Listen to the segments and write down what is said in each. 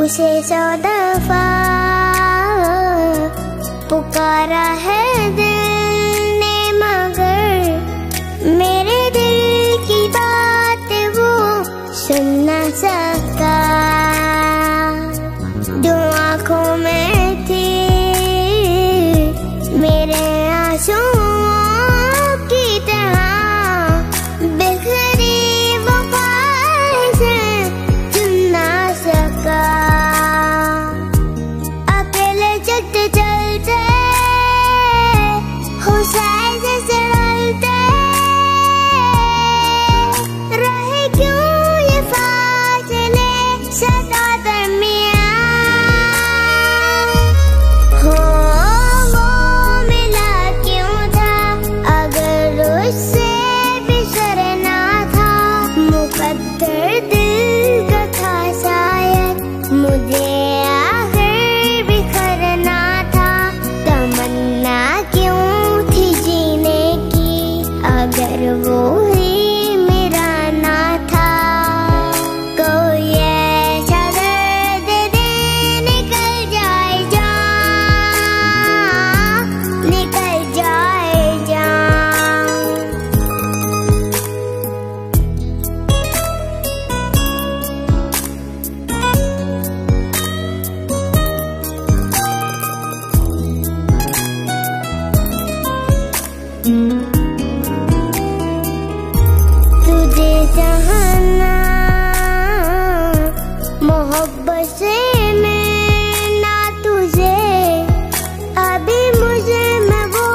उसे सौ दफा पुकारा है दिल ने, मगर मेरे दिल की बात वो सुन न सका। दो आँखों में थी मेरे आंसू की तरह बिखरी, वो कैसे सुन न सका। अकेले जट चलते दिल का था, शायद मुझे आखिर बिखरना था। तमन्ना क्यों थी जीने की, अगर वो ही मेरा ना था। कोई ऐसा दर्द दे निकल जाए जान, निकल जाए जान। तुझे चाहना मोहब्बत से ना, तुझे अभी मुझे में वो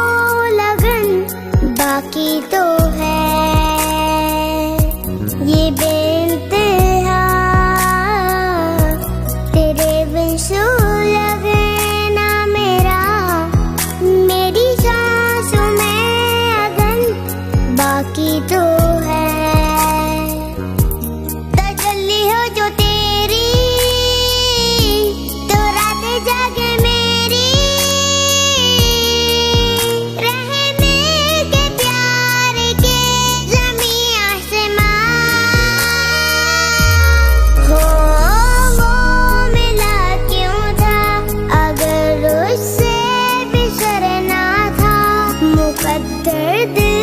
लगन बाकी तो है। ये बेइंतहा तेरे बिन तो है। तसल्ली हो जो तेरी, तो रातें जागे मेरी। रहे मिल के प्यार के ज़मीं आसमां। हो वो मिला क्यों था, अगर उससे बिछड़ना था। मुकद्दर दिल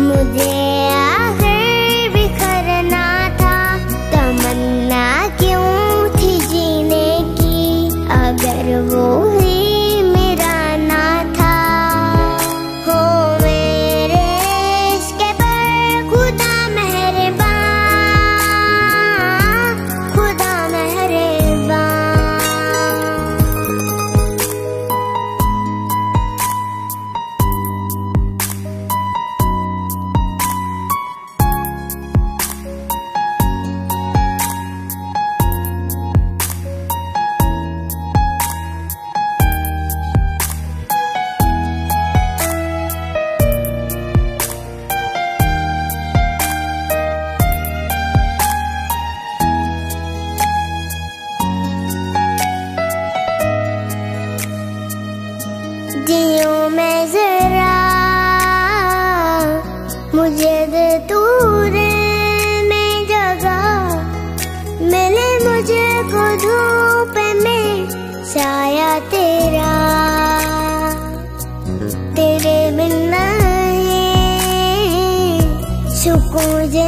मुझे आखिर बिखरना था। तमन्ना क्यों थी जीने की, अगर वो ही मेरा ना था। हो मेरे इश्क़ पर खुदा मेहरबान, खुदा मेहरबान। दियों में जरा मुझे दे तू, दिल में जगह मिले मुझे को धूप में साया तेरा। तेरे बिना सुकून